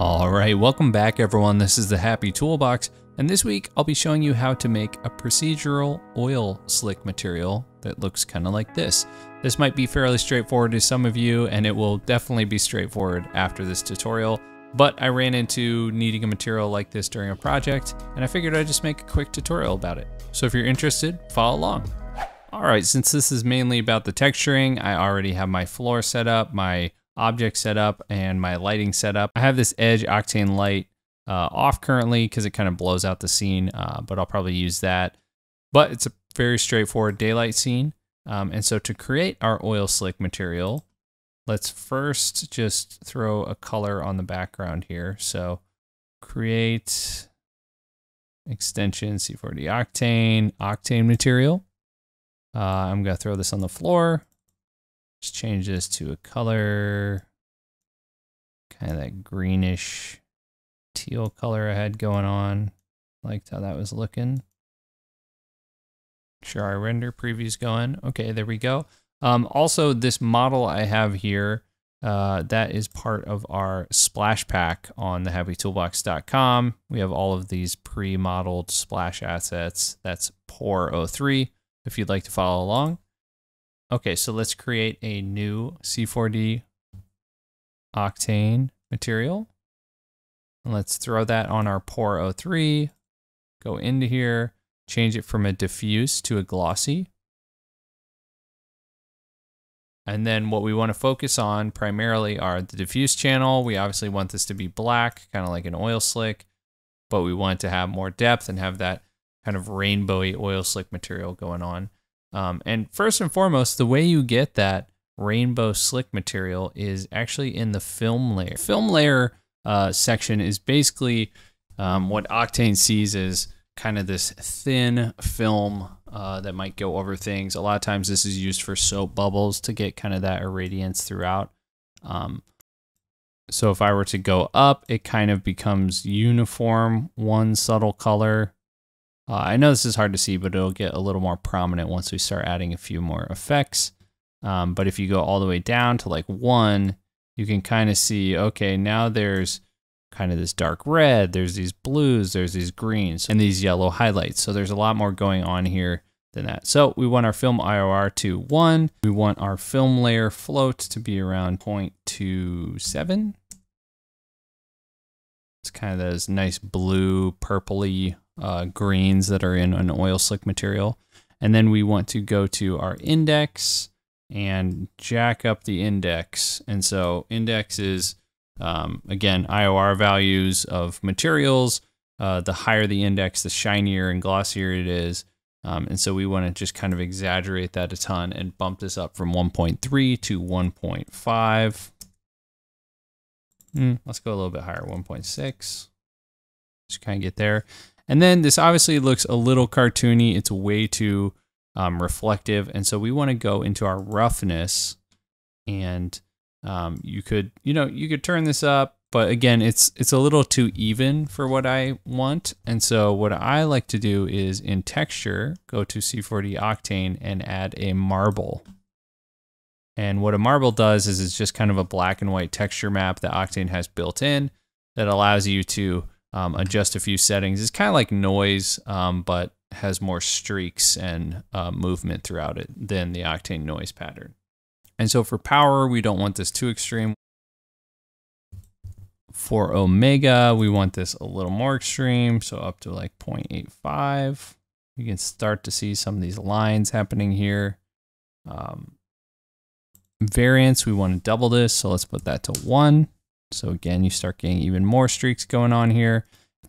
Alright, welcome back everyone, this is The Happy Toolbox, and this week I'll be showing you how to make a procedural oil slick material that looks kind of like this. This might be fairly straightforward to some of you, and it will definitely be straightforward after this tutorial, but I ran into needing a material like this during a project, and I figured I'd just make a quick tutorial about it. So if you're interested, follow along. Alright, since this is mainly about the texturing, I already have my floor set up, my object setup, and my lighting setup. I have this edge Octane light off currently because it kind of blows out the scene, but I'll probably use that. But it's a very straightforward daylight scene. And so to create our oil slick material, let's first just throw a color on the background here. So create extension C4D Octane material. I'm gonna throw this on the floor. Just change this to a color, kind of that greenish teal color I had going on. Liked how that was looking. Sure, our render preview's going. Okay, there we go. Also, this model I have here, that is part of our splash pack on thehappytoolbox.com. We have all of these pre-modeled splash assets. That's pore 03, if you'd like to follow along. Okay, so let's create a new C4D Octane material. And let's throw that on our pore 03, go into here, change it from a diffuse to a glossy. And then what we want to focus on primarily are the diffuse channel. We obviously want this to be black, kind of like an oil slick, but we want to have more depth and have that kind of rainbowy oil slick material going on. And first and foremost, the way you get that rainbow slick material is actually in the film layer. Film layer section is basically what Octane sees as kind of this thin film that might go over things. A lot of times this is used for soap bubbles to get kind of that irradiance throughout. So if I were to go up, it kind of becomes uniform, one subtle color. I know this is hard to see, but it'll get a little more prominent once we start adding a few more effects. But if you go all the way down to like 1, you can kind of see, okay, now there's kind of this dark red, there's these blues, there's these greens, and these yellow highlights. So there's a lot more going on here than that. So we want our film IOR to 1. We want our film layer float to be around 0.27. It's kind of those nice blue, purpley greens that are in an oil slick material. And then we want to go to our index and jack up the index. And so index is, again, IOR values of materials. The higher the index, the shinier and glossier it is. And so we want to just kind of exaggerate that a ton and bump this up from 1.3 to 1.5. Let's go a little bit higher, 1.6. Just kind of get there. And then this obviously looks a little cartoony. It's way too reflective. And so we want to go into our roughness, and you could turn this up, but again, it's a little too even for what I want. And so what I like to do is in texture, go to C4D Octane and add a marble. And what a marble does is it's just kind of a black and white texture map that Octane has built in that allows you to adjust a few settings. It's kind of like noise, but has more streaks and movement throughout it than the Octane noise pattern. And so for power, we don't want this too extreme. For omega, we want this a little more extreme, so up to like 0.85. You can start to see some of these lines happening here. Variance, we want to double this, so let's put that to 1. So again, you start getting even more streaks going on here.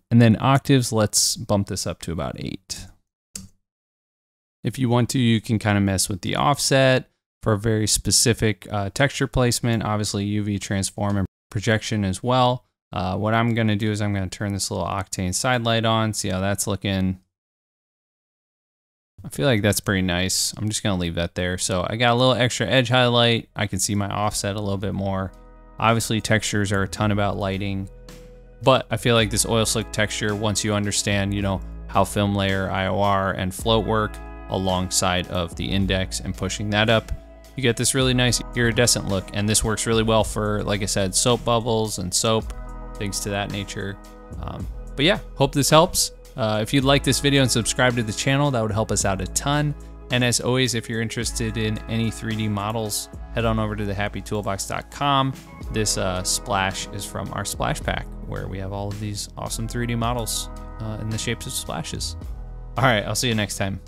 And then octaves, let's bump this up to about 8. If you want to, you can kind of mess with the offset for a very specific texture placement, obviously UV transform and projection as well. What I'm gonna do is I'm gonna turn this little Octane side light on, see how that's looking. I feel like that's pretty nice. I'm just gonna leave that there. So I got a little extra edge highlight. I can see my offset a little bit more. Obviously textures are a ton about lighting, but I feel like this oil slick texture, once you understand, you know, how film layer, IOR, and float work alongside of the index and pushing that up, you get this really nice iridescent look. And this works really well for, like I said, soap bubbles and soap. things to that nature. But yeah, hope this helps. If you'd like this video and subscribe to the channel, that would help us out a ton. And as always, if you're interested in any 3D models, head on over to thehappytoolbox.com. This splash is from our Splash Pack, where we have all of these awesome 3D models in the shapes of splashes. All right, I'll see you next time.